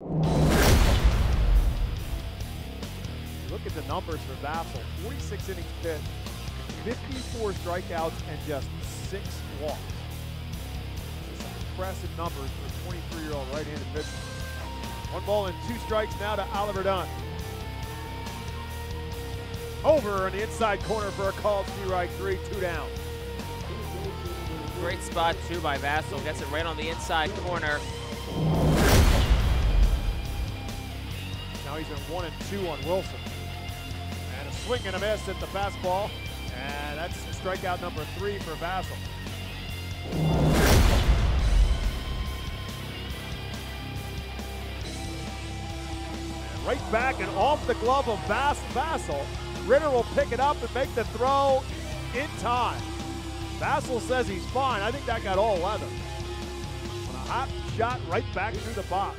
Look at the numbers for Vasil, 46 innings pitched, 54 strikeouts, and just 6 walks. Some impressive numbers for a 23-year-old right-handed pitcher. 1 ball and 2 strikes now to Oliver Dunn. Over on the inside corner for a called strike three, 2 down. Great spot too by Vasil, gets it right on the inside corner. Now he's in 1 and 2 on Wilson. And a swing and a miss at the fastball. And that's strikeout number 3 for Vasil. And right back and off the glove of Vasil. Ritter will pick it up and make the throw in time. Vasil says he's fine. I think that got all 11. On a hot shot right back through the box.